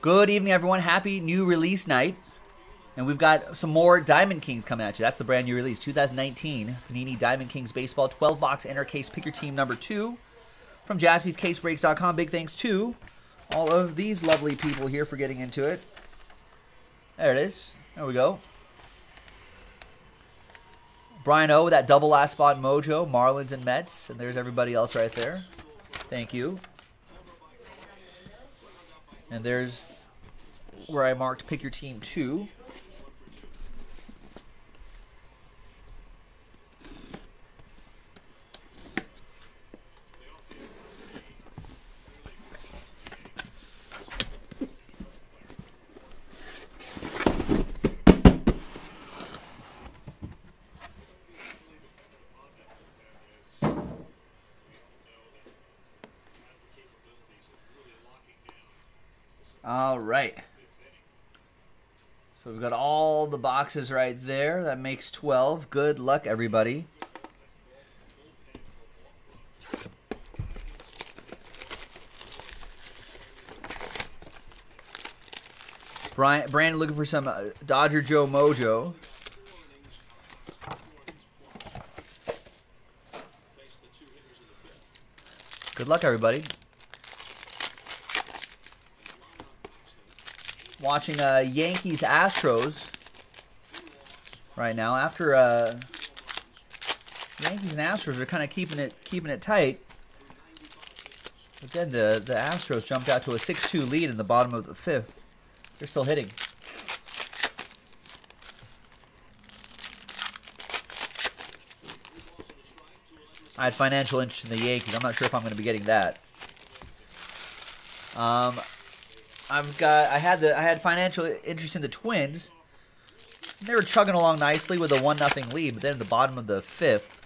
Good evening, everyone. Happy new release night. And we've got some more Diamond Kings coming at you. That's the brand new release, 2019 Panini Diamond Kings Baseball 12-box enter case picker team number 2 from JaspysCasebreaks.com. Big thanks to all of these lovely people here for getting into it. There it is. There we go. Brian O with that double last spot mojo, Marlins and Mets. And there's everybody else right there. Thank you. And there's where I marked pick your team 2. All right, so we've got all the boxes right there. That makes 12. Good luck, everybody. Brandon looking for some Dodger Joe mojo. Good luck, everybody. Watching Yankees Astros right now. After Yankees and Astros are kind of keeping it tight, but then the Astros jumped out to a 6-2 lead in the bottom of the 5th. They're still hitting. I had financial interest in the Yankees. I'm not sure if I'm going to be getting that. I had financial interest in the Twins. They were chugging along nicely with a 1-0 lead, but then at the bottom of the 5th,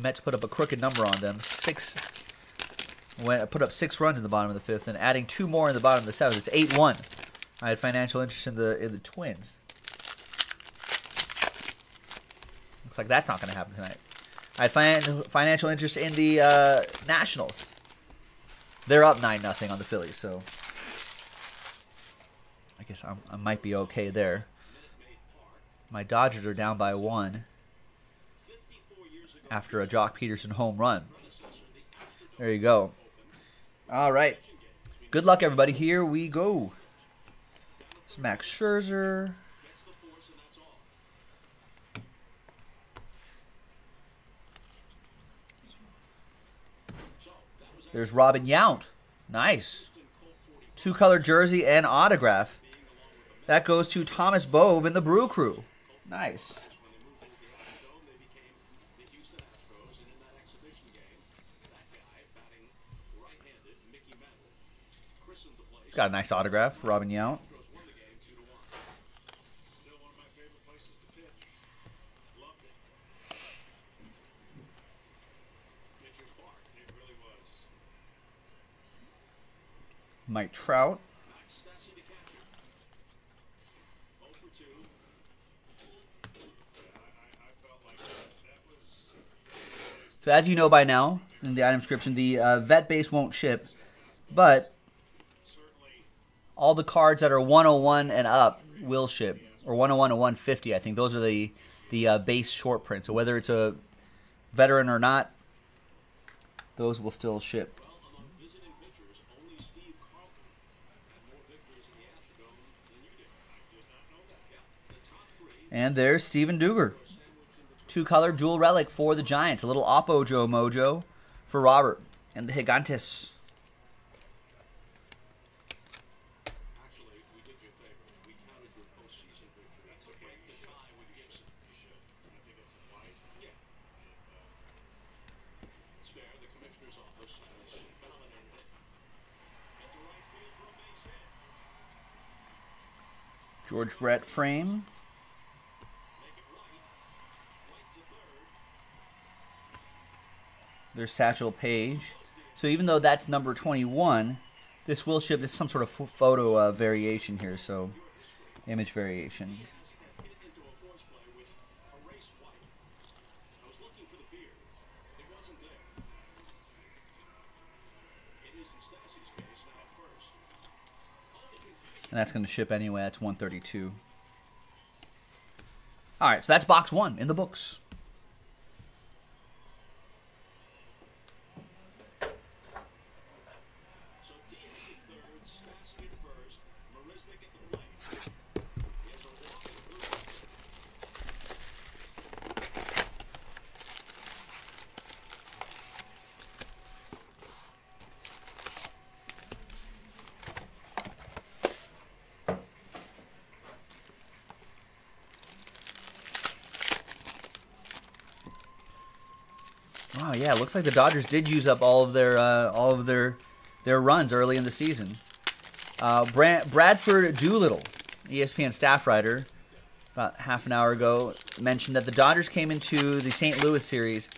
Mets put up a crooked number on them. Put up 6 runs in the bottom of the 5th, and adding 2 more in the bottom of the 7th. It's 8-1. I had financial interest in the Twins. Looks like that's not going to happen tonight. I had financial interest in the Nationals. They're up 9-0 on the Phillies, so I guess I might be okay there. My Dodgers are down by 1 after a Jock Peterson home run. There you go. All right. Good luck, everybody. Here we go. It's Max Scherzer. There's Robin Yount. Nice. 2-color jersey and autograph. That goes to Thomas Bove and the Brew Crew. Nice. He's got a nice autograph, Robin Yount. Mike Trout. So as you know by now, in the item description, the vet base won't ship, but all the cards that are 101 and up will ship, or 101 to 150, I think. Those are the base short print. So whether it's a veteran or not, those will still ship. And there's Steven Duger. 2-color dual relic for the Giants. A little Oppo Joe mojo for Robert and the Gigantes. George Brett frame. There's Satchel Paige. So even though that's number 21, this will ship. This is some sort of photo variation here, so image variation. And that's going to ship anyway. That's 132. All right, so that's box one in the books. Oh yeah, looks like the Dodgers did use up all of their runs early in the season. Bradford Doolittle, ESPN staff writer, about half an hour ago mentioned that the Dodgers came into the St. Louis series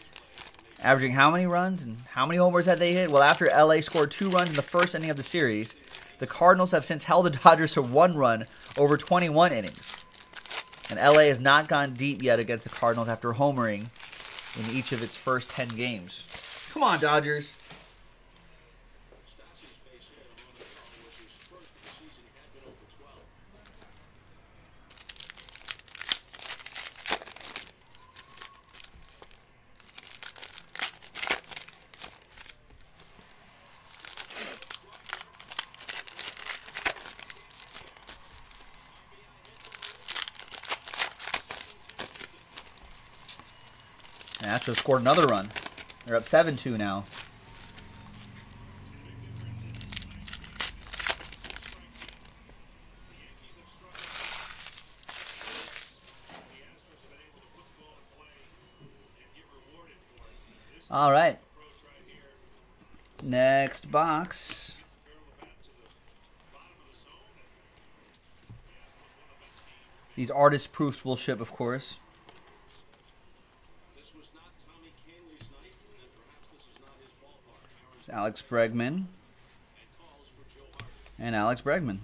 averaging how many runs and how many homers had they hit? Well, after LA scored 2 runs in the first inning of the series, the Cardinals have since held the Dodgers to 1 run over 21 innings. And LA has not gone deep yet against the Cardinals after homering in each of its first 10 games. Come on, Dodgers. Astros scored another run. They're up 7-2 now. All right. Next box. These artist proofs will ship, of course. Alex Bregman and Alex Bregman.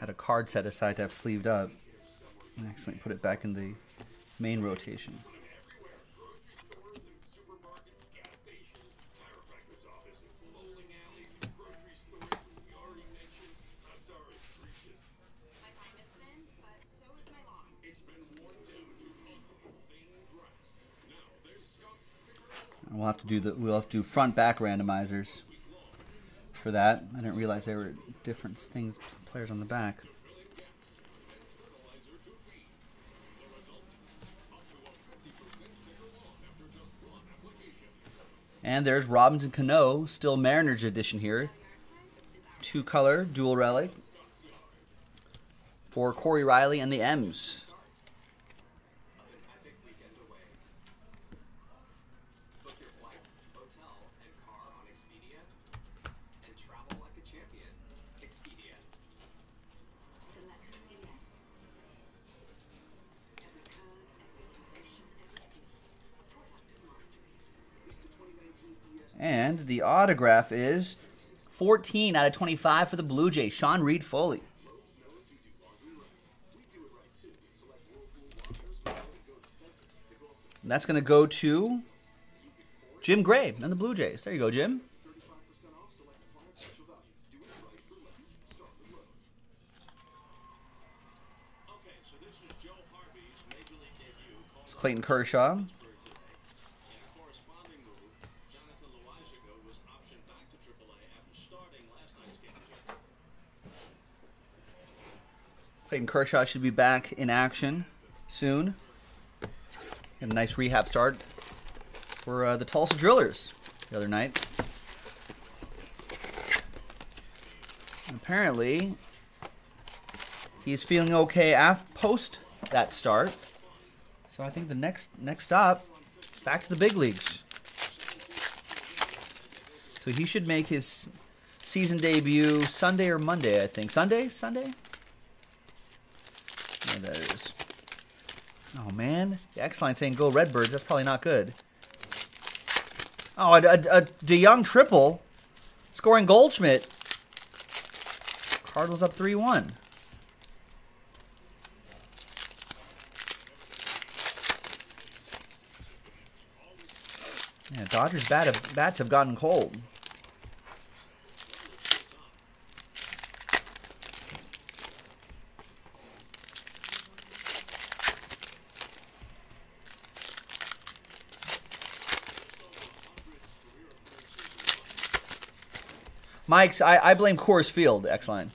Had a card set aside to have sleeved up. And accidentally put it back in the main rotation. And we'll have to do front back randomizers for that. I didn't realize there were different things, players on the back. And there's Robinson Cano, still Mariners edition here. 2 color, dual relic for Corey Riley and the M's. And the autograph is 14 out of 25 for the Blue Jays, Sean Reed Foley. And that's going to go to Jim Gray and the Blue Jays. There you go, Jim. It's Clayton Kershaw. Clayton Kershaw should be back in action soon. And a nice rehab start for the Tulsa Drillers the other night. And apparently, he's feeling okay post that start. So I think the next stop Back to the big leagues. So he should make his season debut Sunday or Monday, I think. Sunday? Sunday? Yeah, that is. Oh, man. The X-line saying, go Redbirds. That's probably not good. Oh, a DeYoung triple. Scoring Goldschmidt. Cardinals up 3-1. Yeah, Dodgers bats have gotten cold. Mike's, I blame Coors Field, X-Line.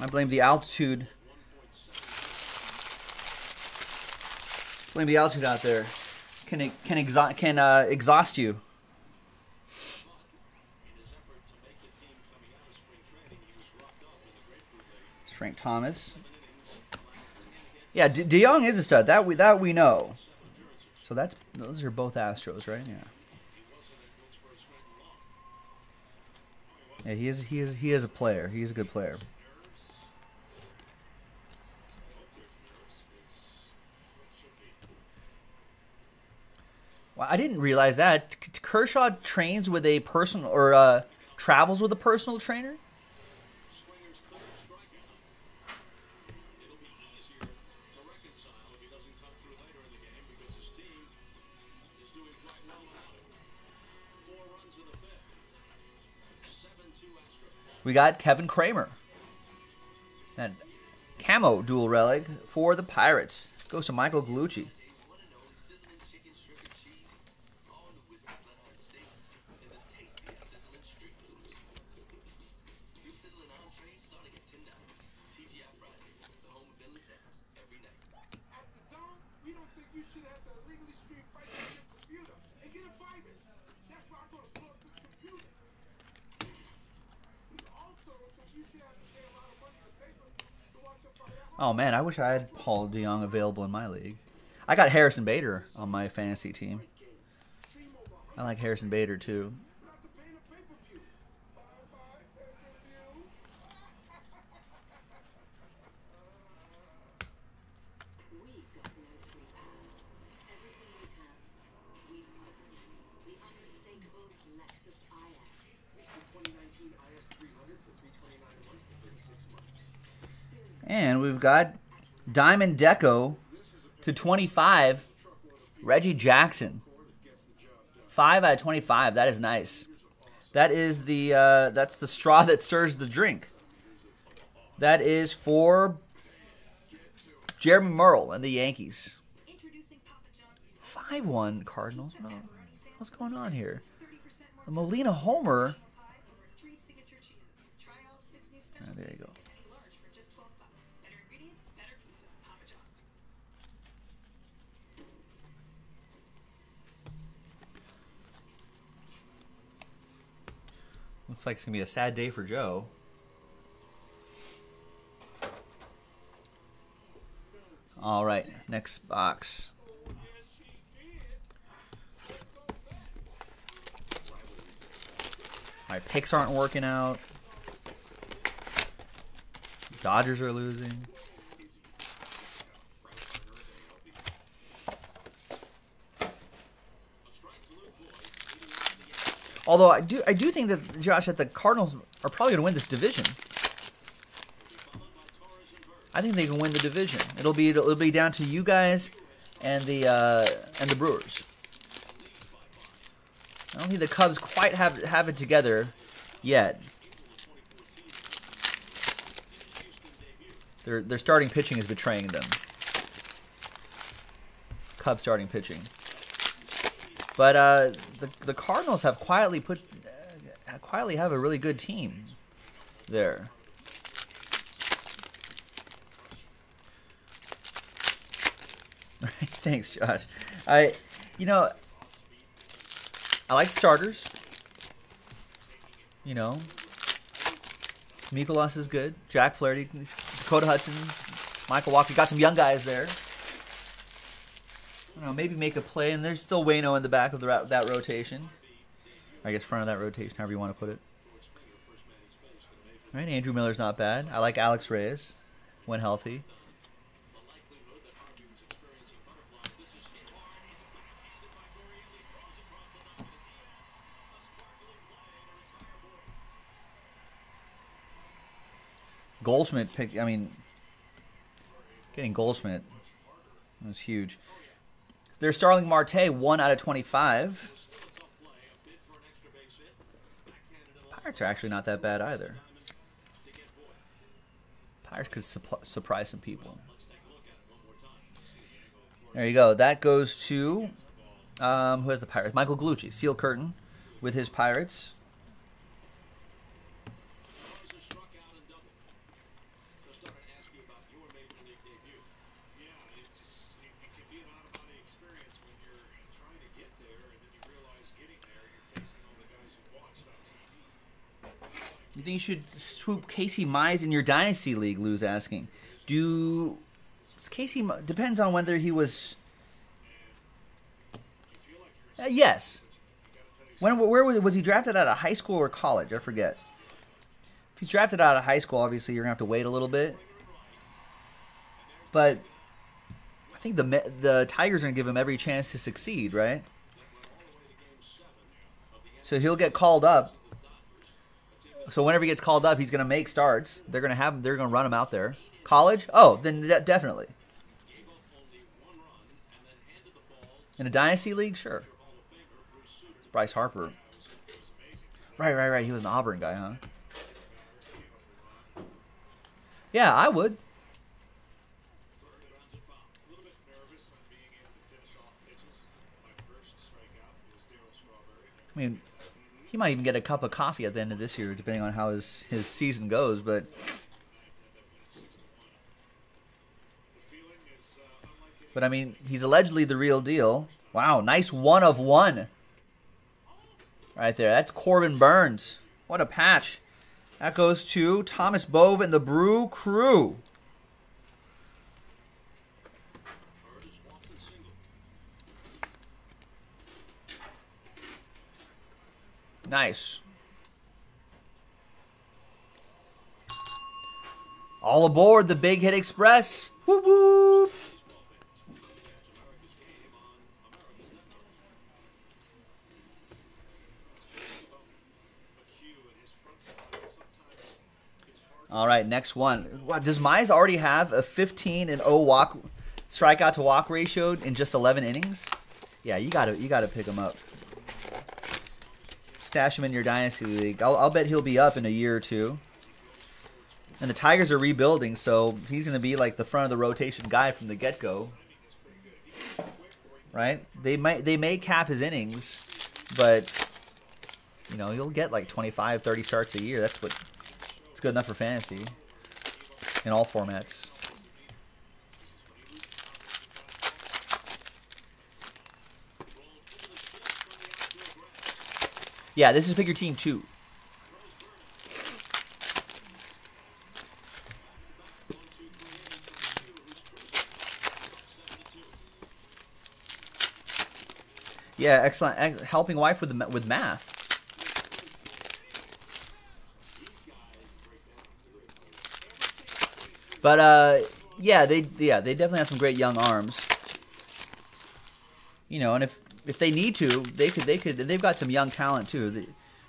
I blame the altitude. Blame the altitude out there. Can exhaust you. It's Frank Thomas. Yeah, DeYoung is a stud. That we know. So those are both Astros, right? Yeah. Yeah, he is a player. He is a good player. I didn't realize that Kershaw trains with a personal or travels with a personal trainer. We got Kevin Kramer, that camo dual relic for the Pirates. Goes to Michael Gallucci. Oh, man, I wish I had Paul DeYoung available in my league. I got Harrison Bader on my fantasy team. I like Harrison Bader, too. And we've got Diamond Deco to 25, Reggie Jackson. 5/25. That is nice. That is the that's the straw that stirs the drink. That is for Jeremy Merle and the Yankees. 5-1 Cardinals. What's going on here? A Molina homer. Oh, there you go. Looks like it's going to be a sad day for Joe. All right, next box. My picks aren't working out. Dodgers are losing. Although I do think that, Josh, that the Cardinals are probably going to win this division. I think they can win the division. It'll be down to you guys and the Brewers. I don't think the Cubs quite have it together yet. Their starting pitching is betraying them. Cubs starting pitching. But the Cardinals have quietly have a really good team there. Thanks, Josh. I like starters. You know, Mikolas is good. Jack Flaherty, Dakota Hudson, Michael Walker. Got some young guys there. I don't know, maybe make a play. And there's still Waino in the back of that rotation. I guess front of that rotation, however you want to put it. All right, Andrew Miller's not bad. I like Alex Reyes when healthy. Goldschmidt picked, I mean, getting Goldschmidt was huge. There's Starling Marte, 1 out of 25. Pirates are actually not that bad either. Pirates could surprise some people. There you go. That goes to, who has the Pirates? Michael Gallucci, Seal Curtain with his Pirates. You think you should swoop Casey Mize in your Dynasty League, Lou's asking. Do... Casey... Depends on whether he was... yes. Where was he drafted out of high school or college? I forget. If he's drafted out of high school, obviously you're going to have to wait a little bit. But I think the Tigers are going to give him every chance to succeed, right? So he'll get called up. So whenever he gets called up, he's going to make starts. They're going to have him. They're going to run him out there. College? Oh, then definitely. In a Dynasty League? Sure. Bryce Harper. Right. He was an Auburn guy, huh? Yeah, I would. I mean... He might even get a cup of coffee at the end of this year, depending on how his season goes. But I mean, he's allegedly the real deal. Wow, nice 1 of 1 right there. That's Corbin Burns. What a patch. That goes to Thomas Bove and the Brew Crew. Nice. All aboard the Big Hit Express. Whoop, whoop. All right, next one. Does Mize already have a 15 and 0 walk strikeout to walk ratio in just 11 innings? Yeah, you gotta pick him up. Stash him in your Dynasty League. I'll bet he'll be up in a year or two. And the Tigers are rebuilding, so he's going to be like the front of the rotation guy from the get-go, right? They may cap his innings, but you know you'll get like 25, 30 starts a year. That's what it's good enough for fantasy in all formats. Yeah, this is Figure Team 2. Yeah, excellent. Helping wife with math. But yeah, they definitely have some great young arms. You know, and if they need to, they could. They've got some young talent too.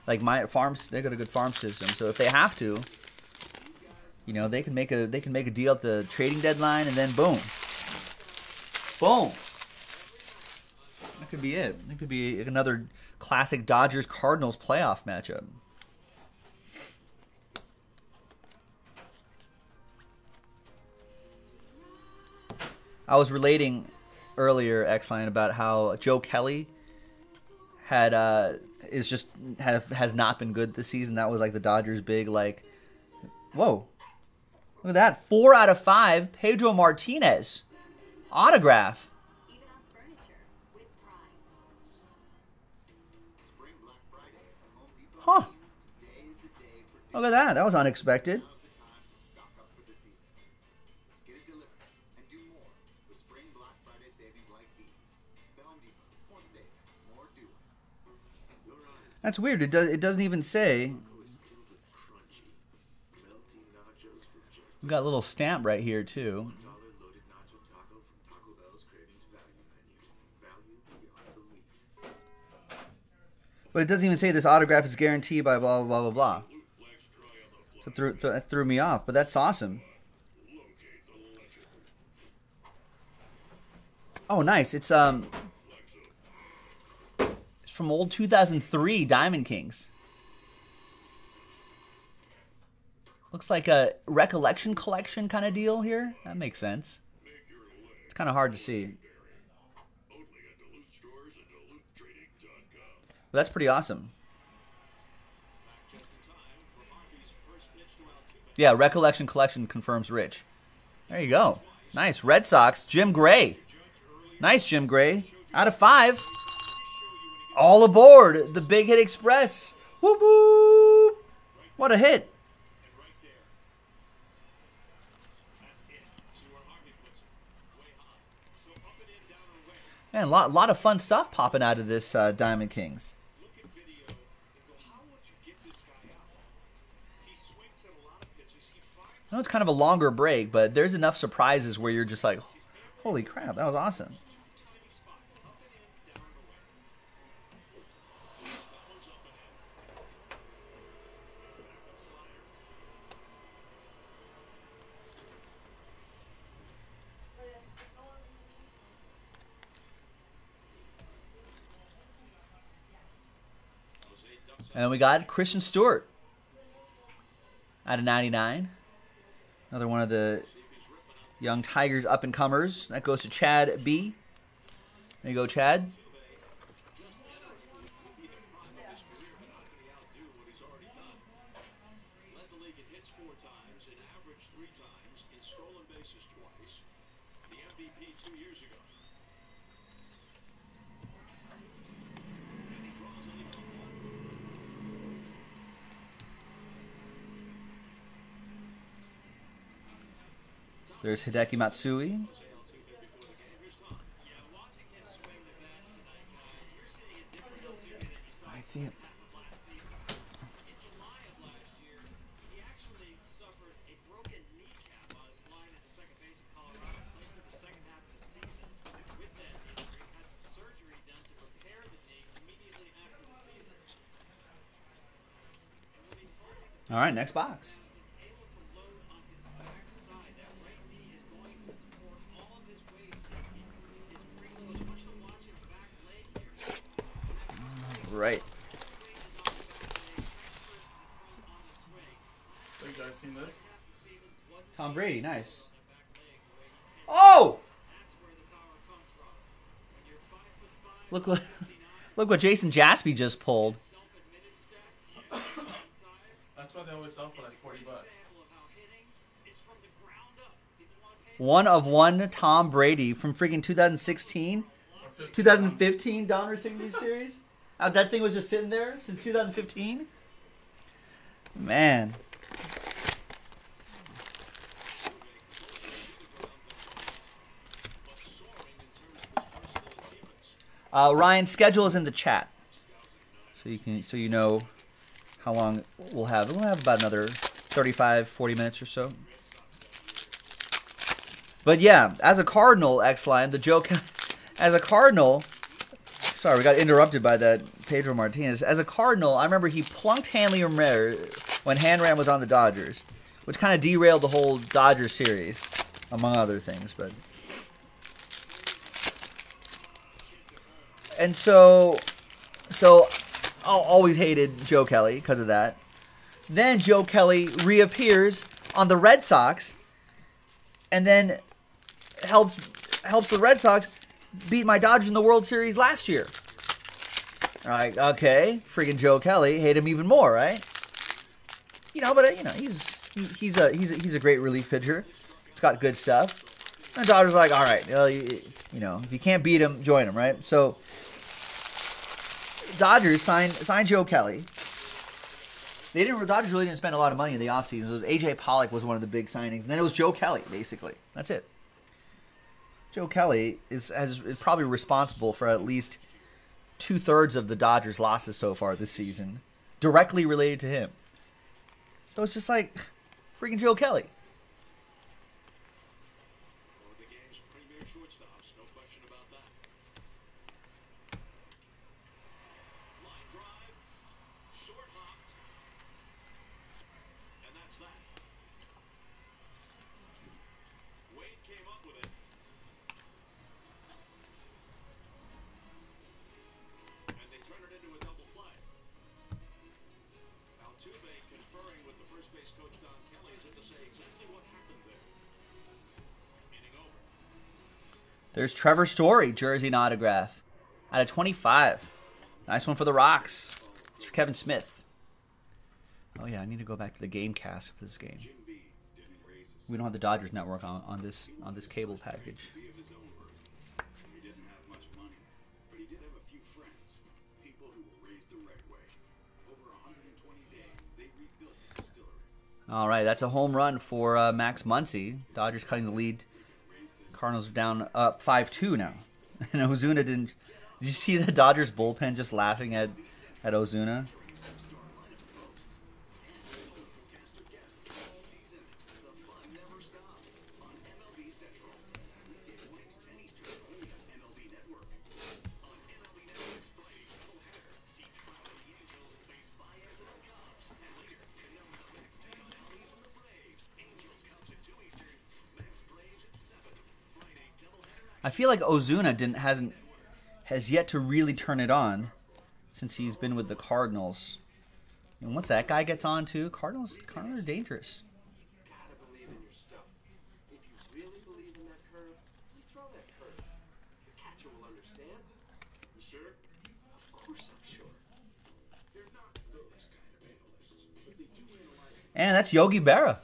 Like my farms, they've got a good farm system. So if they have to, you know, they can make a deal at the trading deadline, and then boom, boom. That could be it. It could be another classic Dodgers-Cardinals playoff matchup. I was relating earlier, X-Line, about how Joe Kelly had has not been good this season. That was like the Dodgers' big like, whoa, look at that 4 out of 5 Pedro Martinez autograph. Huh? Look at that. That was unexpected. That's weird. It doesn't even say. We've got a little stamp right here too. But it doesn't even say this autograph is guaranteed by blah, blah, blah, blah, blah. So that threw me off, but that's awesome. Oh, nice. It's from old 2003 Diamond Kings. Looks like a recollection collection kind of deal here. That makes sense. It's kind of hard to see. That's pretty awesome. Yeah, recollection collection confirms Rich. There you go. Nice. Red Sox, Jim Gray. Nice, Jim Gray. Out of 5. All aboard the Big Hit Express. Whoop whoop. What a hit. Man, a lot of fun stuff popping out of this Diamond Kings. I know it's kind of a longer break, but there's enough surprises where you're just like, holy crap, that was awesome. And we got Christian Stewart out of 99. Another one of the young Tigers up-and-comers. That goes to Chad B. There you go, Chad. There's Hideki Matsui. I see him. All right, next box. Right. So you guys seen this? Tom Brady, nice. Oh! Look what Jason Jaspy just pulled. That's why they always sell for like $40. One of one Tom Brady from freaking 2016, 2015 Donner Signature Series. That thing was just sitting there since 2015? Man. Ryan's schedule is in the chat. So you know how long we'll have. We'll have about another 35, 40 minutes or so. But yeah, as a Cardinal, X-Line, the joke... As a Cardinal... Sorry, we got interrupted by that Pedro Martinez. As a Cardinal, I remember he plunked Hanley Ramirez when Hanram was on the Dodgers, which kind of derailed the whole Dodgers series, among other things. But and so I always hated Joe Kelly because of that. Then Joe Kelly reappears on the Red Sox, and then helps the Red Sox beat my Dodgers in the World Series last year. All right, okay, freaking Joe Kelly, hate him even more, right? You know, but you know he's a great relief pitcher. He's got good stuff. And the Dodgers are like, all right, well, you know, if you can't beat him, join him, right? So Dodgers signed Joe Kelly. Dodgers really didn't spend a lot of money in the offseason. So AJ Pollock was one of the big signings, and then it was Joe Kelly basically. That's it. Joe Kelly is probably responsible for at least two-thirds of the Dodgers' losses so far this season, directly related to him. So it's just like, freaking Joe Kelly. There's Trevor Story, jersey and autograph. Out of 25. Nice one for the Rocks. It's for Kevin Smith. Oh, yeah, I need to go back to the game cast for this game. We don't have the Dodgers Network on this cable package. All right, that's a home run for Max Muncy. Dodgers cutting the lead. Cardinals are down up 5-2 now. And Ozuna didn't... Did you see the Dodgers bullpen just laughing at Ozuna? I feel like Ozuna has yet to really turn it on since he's been with the Cardinals. And once that guy gets on too, Cardinals are dangerous. And that's Yogi Berra.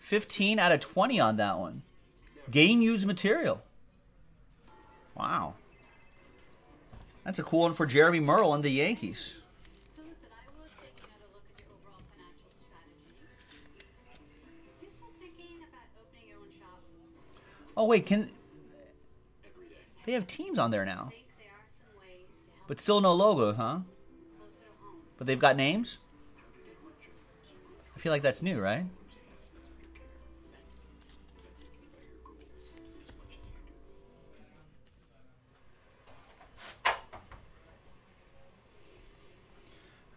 15 out of 20 on that one. Game used material. Wow. That's a cool one for Jeremy Merle and the Yankees. So listen, I was taking another look at your overall financial strategy. You still thinking about opening your own shop? Oh wait, can they have teams on there now? But still no logos, huh? But they've got names? I feel like that's new, right?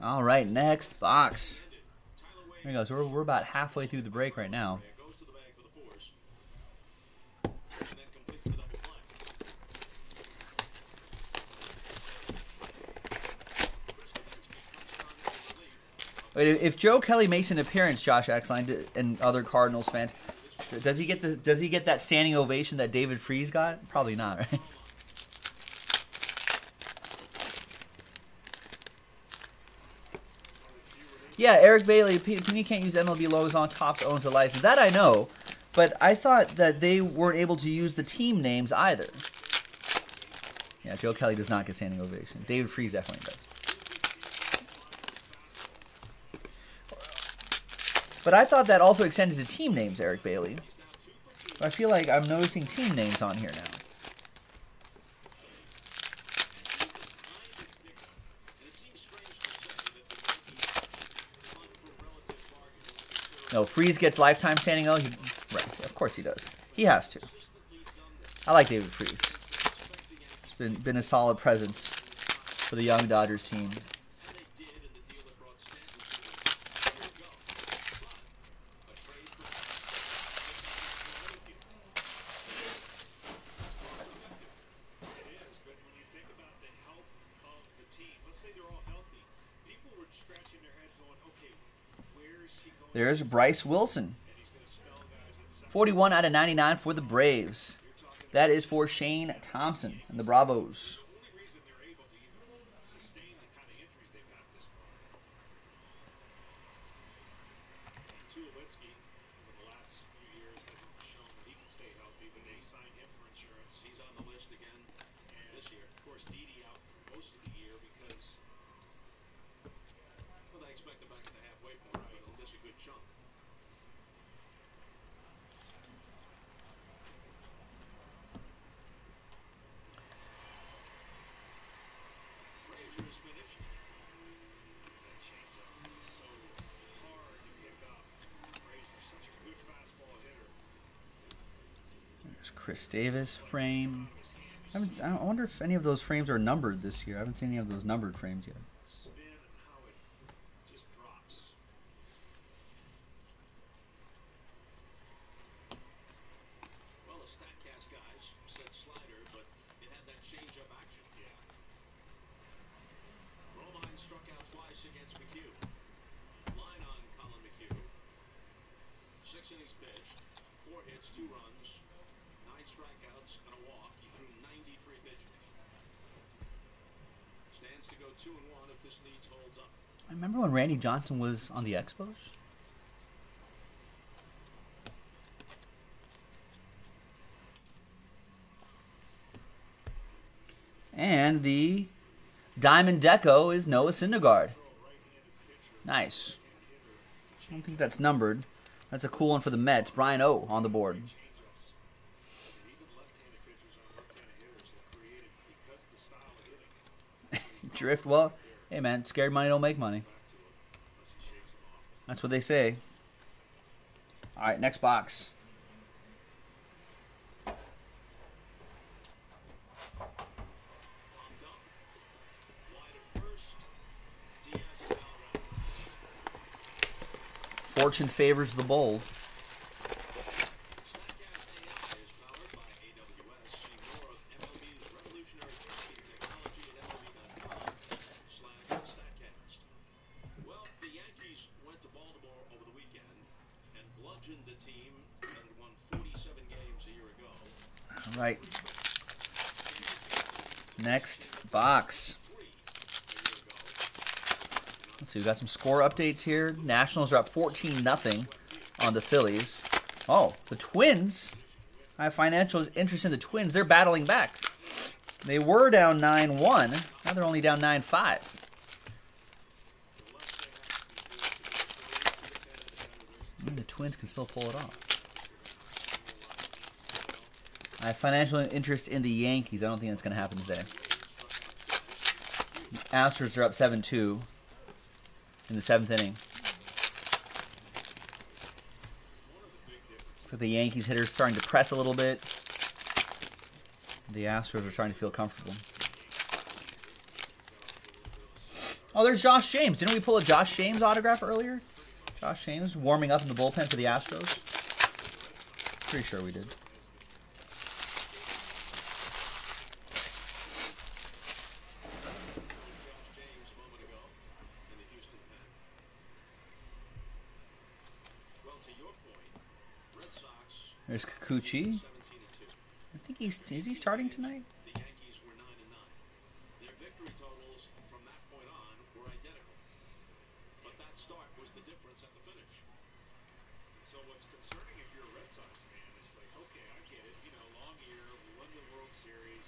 All right, next box. There you go. So we're about halfway through the break right now. If Joe Kelly makes an appearance, Josh Axline and other Cardinals fans, does he get that standing ovation that David Freese got? Probably not, right? Yeah, Eric Bailey, Panini can't use MLB logos on Topps, owns the license. That I know, but I thought that they weren't able to use the team names either. Yeah, Joe Kelly does not get standing ovation. David Freese definitely does. But I thought that also extended to team names, Eric Bailey. I feel like I'm noticing team names on here now. No, Freese gets lifetime standing O. Right, of course he does. He has to. I like David Freese. He's been a solid presence for the young Dodgers team. There's Bryce Wilson. 41 out of 99 for the Braves. That is for Shane Thompson and the Bravos. There's Chris Davis frame. I wonder if any of those frames are numbered this year. I haven't seen any of those numbered frames yet. I remember when Randy Johnson was on the Expos. And the Diamond Deco is Noah Syndergaard. Nice. I don't think that's numbered. That's a cool one for the Mets. Brian O on the board. Drift, well, hey man, scared money don't make money. That's what they say. All right, next box. Fortune favors the bold. Right. Next box. Let's see, we got some score updates here. Nationals are up 14-0 on the Phillies. Oh, the Twins. I have financial interest in the Twins. They're battling back. They were down 9-1. Now they're only down 9-5. And the Twins can still pull it off. I have financial interest in the Yankees. I don't think that's going to happen today. The Astros are up 7-2 in the 7th inning. So the Yankees hitters starting to press a little bit. The Astros are trying to feel comfortable. Oh, there's Josh James. Didn't we pull a Josh James autograph earlier? Josh James warming up in the bullpen for the Astros. Pretty sure we did. There's Kikuchi. I think is he starting tonight? The Yankees were 9-9. Their victory totals from that point on were identical. But that start was the difference at the finish. So what's concerning if you're a Red Sox fan is like, okay, I get it, you know, long year, we won the World Series,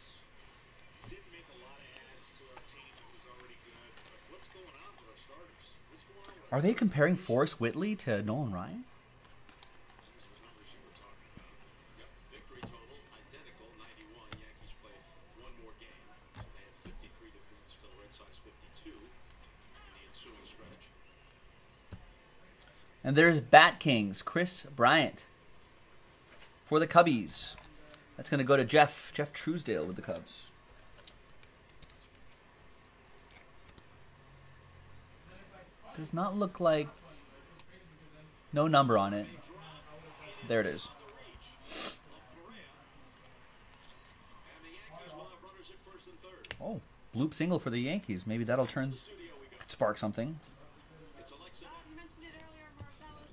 didn't make a lot of adds to our team that was already good. But what's going on with our starters? What's going on with Are they comparing Forrest Whitley to Nolan Ryan? And there's Bat Kings, Chris Bryant for the Cubbies. That's going to go to Jeff Truesdale with the Cubs. Does not look like, no number on it. There it is. Oh, bloop single for the Yankees. Maybe that'll spark something.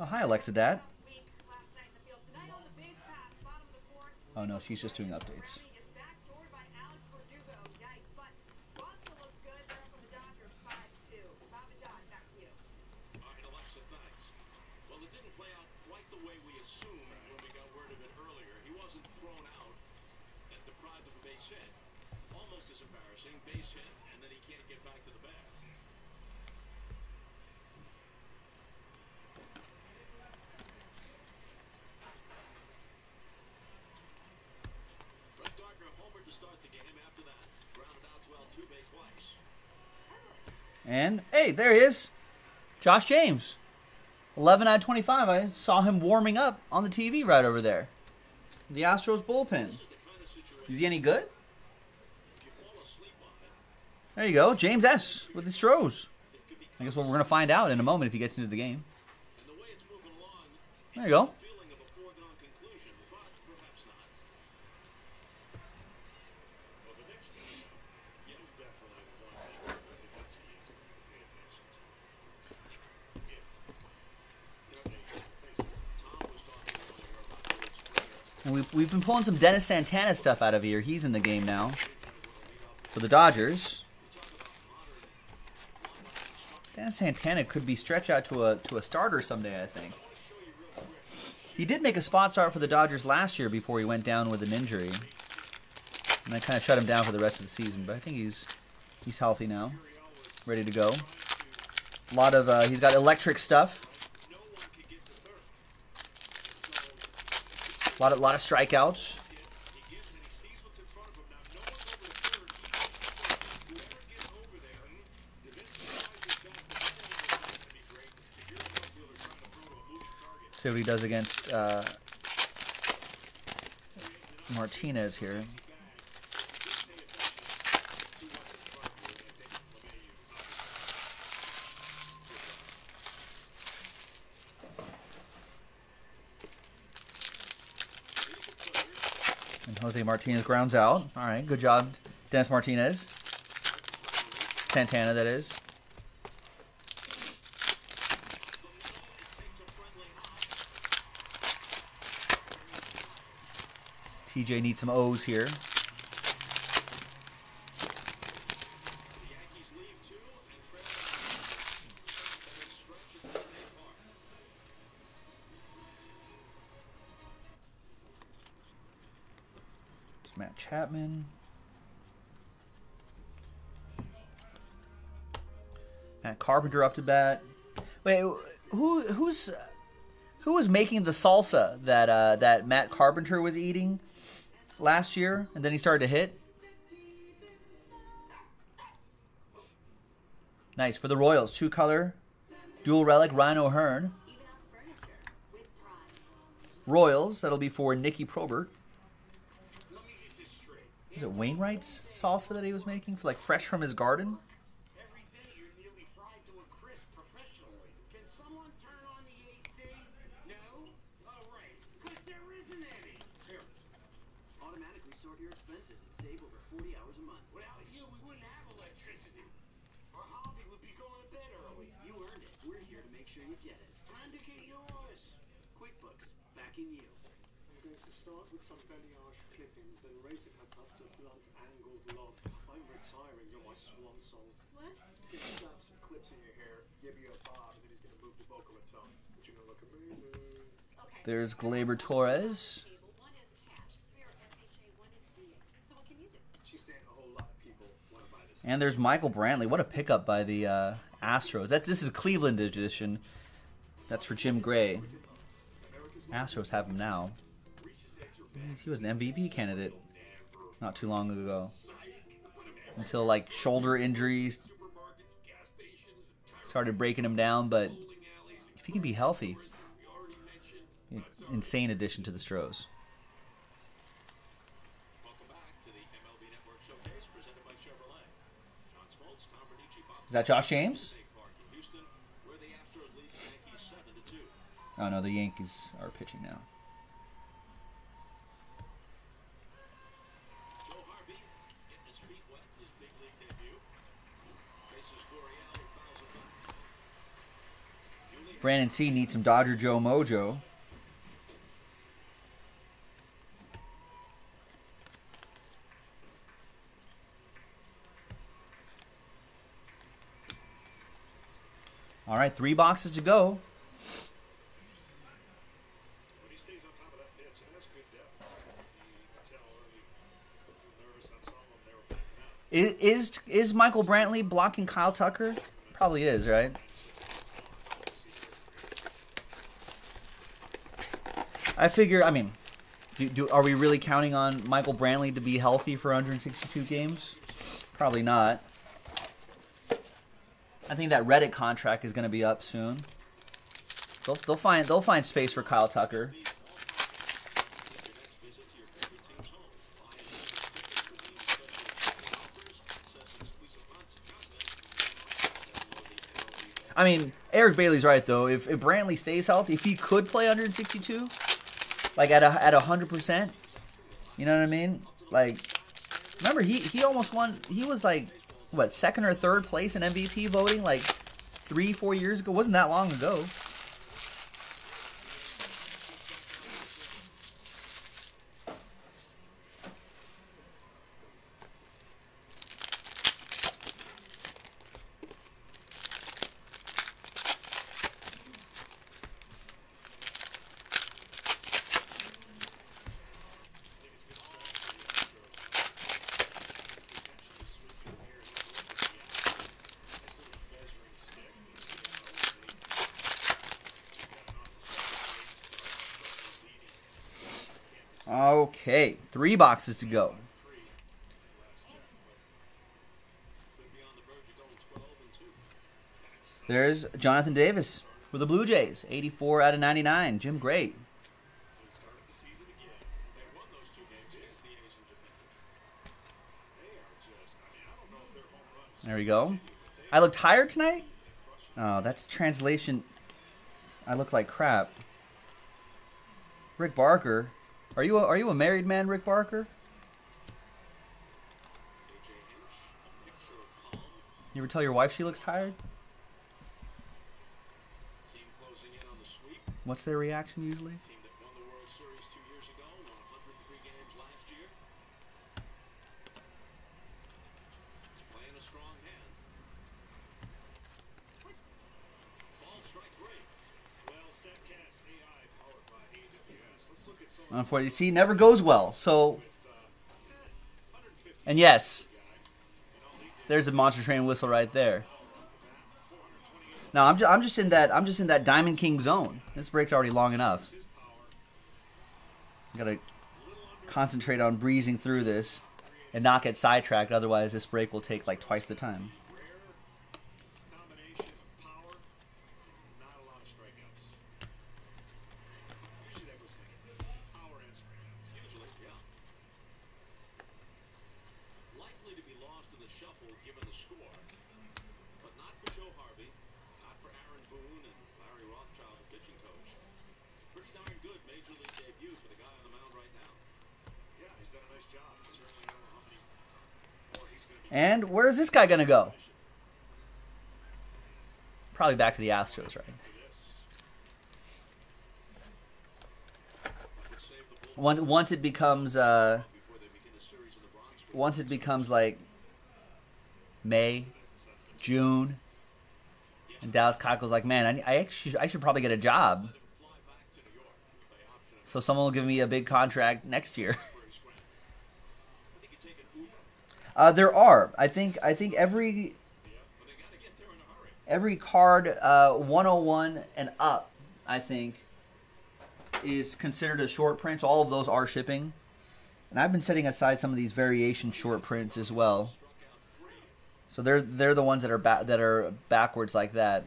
Oh, hi, Alexa Dad. Oh, no, she's just doing updates. And, hey, there he is. Josh James. 11/25. I saw him warming up on the TV right over there. The Astros bullpen. Is he any good? There you go. James S. with the Stros. I guess what we're going to find out in a moment if he gets into the game. There you go. And we've been pulling some Dennis Santana stuff out of here. He's in the game now for the Dodgers. Dennis Santana could be stretched out to a starter someday, I think. He did make a spot start for the Dodgers last year before he went down with an injury. And that kind of shut him down for the rest of the season. But I think he's healthy now, ready to go. A lot of he's got electric stuff. A lot of strikeouts. See what he does against Martinez here. And Jose Martinez grounds out. All right, good job, Dennis Martinez. Santana, that is. TJ needs some O's here. It's Matt Chapman. Matt Carpenter up to bat. Wait, who was making the salsa that that Matt Carpenter was eating last year, and then he started to hit? Nice. For the Royals, two color, dual relic, Ryan O'Hearn. Royals, that'll be for Nikki Probert. Is it Wainwright's salsa that he was making, for like fresh from his garden? There's Gleyber Torres. And there's Michael Brantley. What a pickup by the Astros. This is Cleveland edition. That's for Jim Gray. Astros have him now. He was an MVP candidate not too long ago, until like shoulder injuries started breaking him down. But if he can be healthy, insane addition to the Stros. Is that Josh James? Oh no, the Yankees are pitching now. Brandon C. needs some Dodger Joe Mojo. All right, 3 boxes to go. Is Michael Brantley blocking Kyle Tucker? Probably is, right? I figure, I mean, are we really counting on Michael Brantley to be healthy for 162 games? Probably not. I think that Reddit contract is going to be up soon. They'll find space for Kyle Tucker. I mean, Eric Bailey's right, though. If Brantley stays healthy, if he could play 162, like at 100%, you know what I mean? Like, remember, he almost won. He was like, what, second or third place in MVP voting like 3-4 years ago? Wasn't that long ago. Okay, 3 boxes to go. There's Jonathan Davis for the Blue Jays, 84/99. Jim Gray. There we go. I look tired tonight? Oh, that's translation. I look like crap. Rick Barker. Are you a married man, Rick Barker? You ever tell your wife she looks tired? What's their reaction usually? Unfortunately, see, never goes well. So, and yes, there's a monster train whistle right there. Now I'm just in that Diamond King zone. This break's already long enough. I gotta concentrate on breezing through this and not get sidetracked. Otherwise, this break will take like twice the time. And where is this guy going to go? Probably back to the Astros, right? Once it becomes like May, June, and Dallas Keuchel's like, man, I should probably get a job, so someone will give me a big contract next year. There are. I think every card 101 and up, I think, is considered a short print. So all of those are shipping. And I've been setting aside some of these variation short prints as well. So they're the ones that are backwards like that.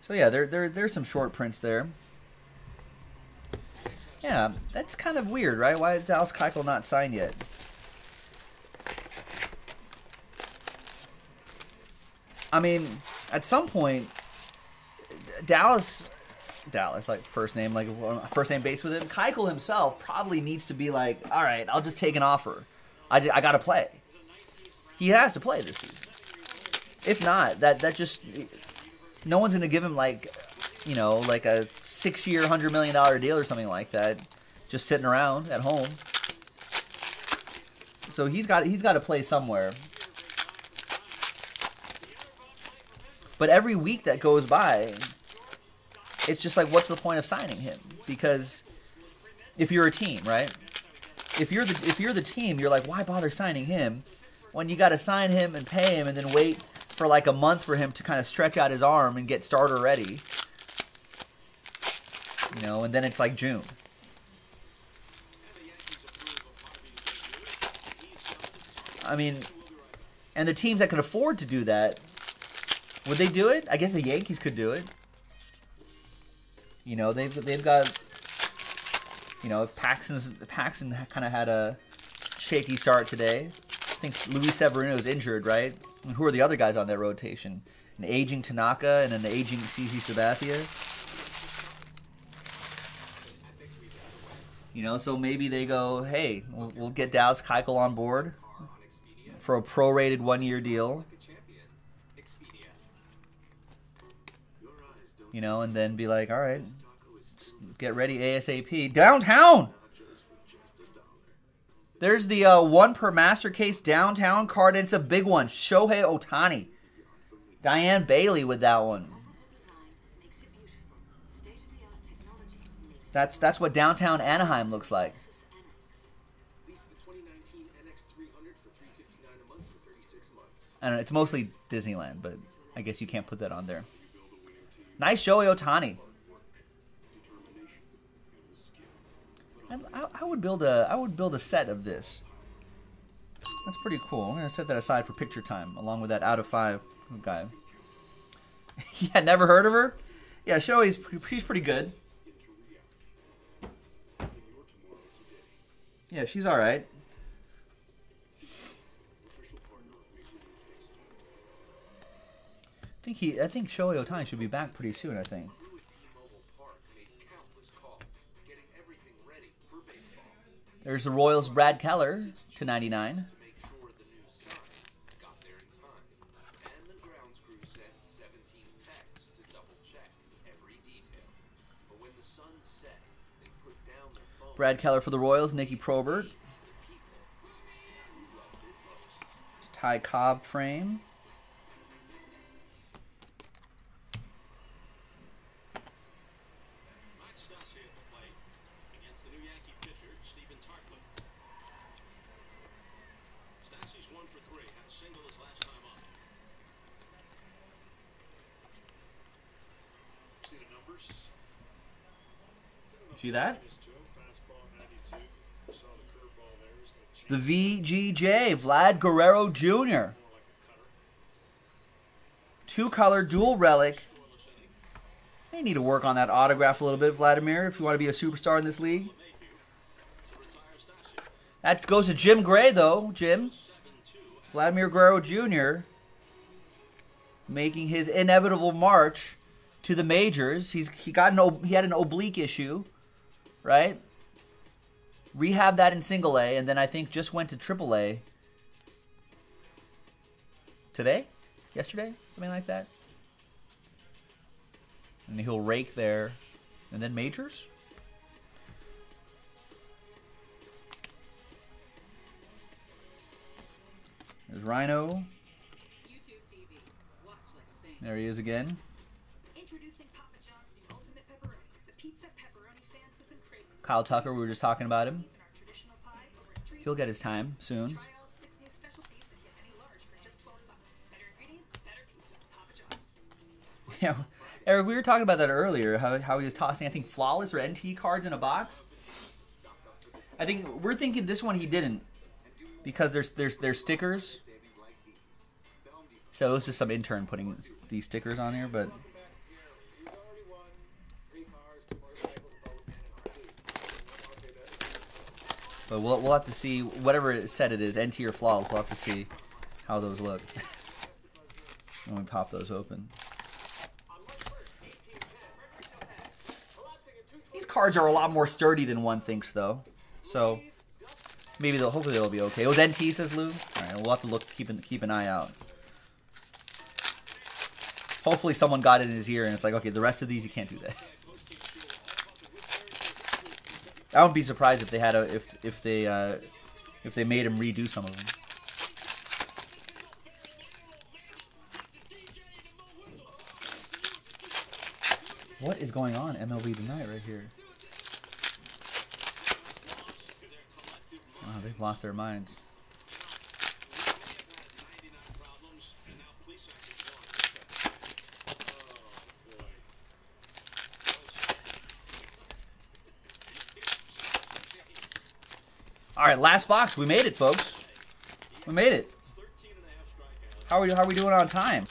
So yeah, there's some short prints there. Yeah, that's kind of weird, right? Why is Dallas Keuchel not signed yet? I mean, at some point, Dallas, like first name base with him. Keuchel himself probably needs to be like, all right, I'll just take an offer. I got to play. He has to play this season. If not, that just, no one's gonna give him like, you know, like a 6-year, $100 million deal or something like that, just sitting around at home. So he's got to play somewhere. But every week that goes by, it's just like, what's the point of signing him? Because if you're a team, right? If you're the team, you're like, why bother signing him when you got to sign him and pay him and then wait for like a month for him to kind of stretch out his arm and get starter ready, you know? And then it's like June. I mean, and the teams that can afford to do that, would they do it? I guess the Yankees could do it. You know, they've got, you know, if Paxton kind of had a shaky start today. I think Luis Severino is injured, right? And who are the other guys on their rotation? an aging Tanaka and an aging CC Sabathia. You know, so maybe they go, hey, we'll get Dallas Keuchel on board for a prorated one-year deal. You know, and then be like, all right, just get ready ASAP. Downtown! There's the one per master case downtown card, and it's a big one. Shohei Ohtani. Diane Bailey with that one. That's what downtown Anaheim looks like. I don't know, it's mostly Disneyland, but I guess you can't put that on there. Nice Shohei Ohtani. I would build a set of this. That's pretty cool. I'm gonna set that aside for picture time, along with that out of 5 guy. Yeah, never heard of her. Yeah, Shohei's she's pretty good. Yeah, she's all right. I think Shohei Ohtani should be back pretty soon, I think. There's the Royals' Brad Keller /99. Brad Keller for the Royals, Nikki Probert. It's Ty Cobb frame. See that? The VGJ, Vlad Guerrero Jr. 2-color dual relic. May need to work on that autograph a little bit, Vladimir, if you want to be a superstar in this league. That goes to Jim Gray, though. Jim. Vladimir Guerrero Jr. making his inevitable march to the majors. He had an oblique issue, right? Rehabbed that in Single-A, and then I think just went to Triple-A today? Yesterday? Something like that. And he'll rake there. And then majors? There's Rhino. There he is again. Kyle Tucker, we were just talking about him. He'll get his time soon. Yeah, Eric, we were talking about that earlier, how he was tossing, I think, Flawless or NT cards in a box. I think we're thinking this one he didn't because there's stickers. So it was just some intern putting these stickers on here, but... But we'll have to see, whatever set it is, NT or Flaw, we'll have to see how those look when we pop those open. These cards are a lot more sturdy than one thinks, though. So maybe hopefully they'll be okay. It was NT, says Lou. All right, we'll have to look, keep an eye out. Hopefully someone got it in his ear and it's like, okay, the rest of these, you can't do that. I wouldn't be surprised if they had if they made him redo some of them. What is going on MLB tonight right here? Wow, they've lost their minds. All right, last box. We made it, folks. We made it. How are we doing on time?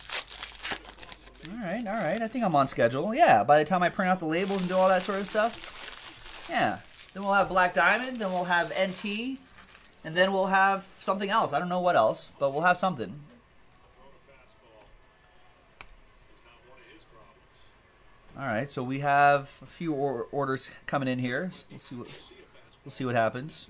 All right, all right. I think I'm on schedule. Yeah, by the time I print out the labels and do all that sort of stuff. Yeah. Then we'll have Black Diamond. Then we'll have NT. And then we'll have something else. I don't know what else, but we'll have something. All right, so we have a few orders coming in here. We'll see what happens.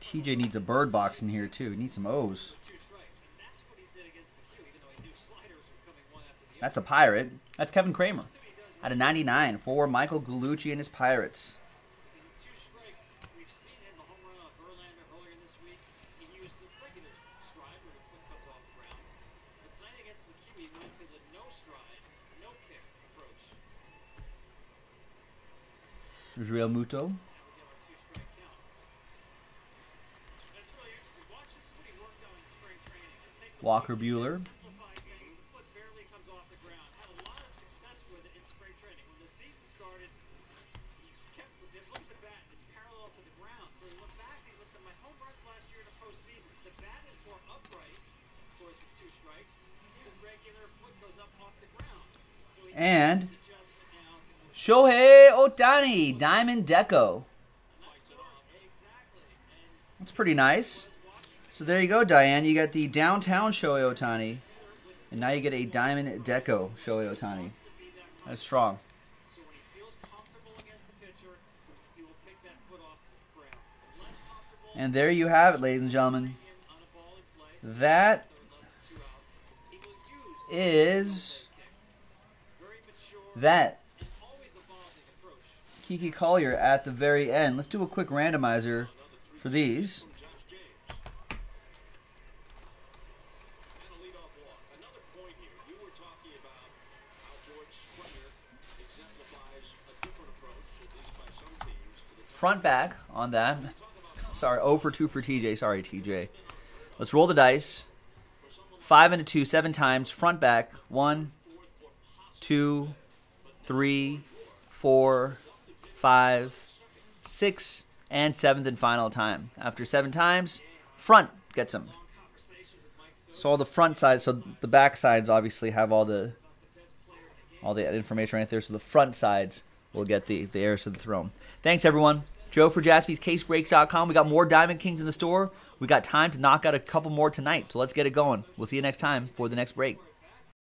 TJ needs a bird box in here, too. He needs some O's. That's a Pirate. That's Kevin Kramer. Out of 99 for Michael Gallucci and his Pirates. Israel Muto. Walker Buehler. And Shohei Ohtani, Diamond Deco. That's pretty nice. So there you go, Diane. You got the downtown Shohei Ohtani. And now you get a Diamond Deco Shohei Ohtani. That's strong. And there you have it, ladies and gentlemen. That is that. Kiki Collier at the very end. Let's do a quick randomizer for these. Front back on that. Sorry, 0 for 2 for TJ. Sorry, TJ. Let's roll the dice. 5 and a 2, 7 times. Front back. 1, 2, 3, 4, 5, 6, and 7th and final time. After 7 times, front gets them. So all the front sides, so the back sides obviously have all the information right there. So the front sides will get the heirs to the throne. Thanks, everyone. Joe for JaspysCaseBreaks.com. We got more Diamond Kings in the store. We got time to knock out a couple more tonight, so let's get it going. We'll see you next time for the next break.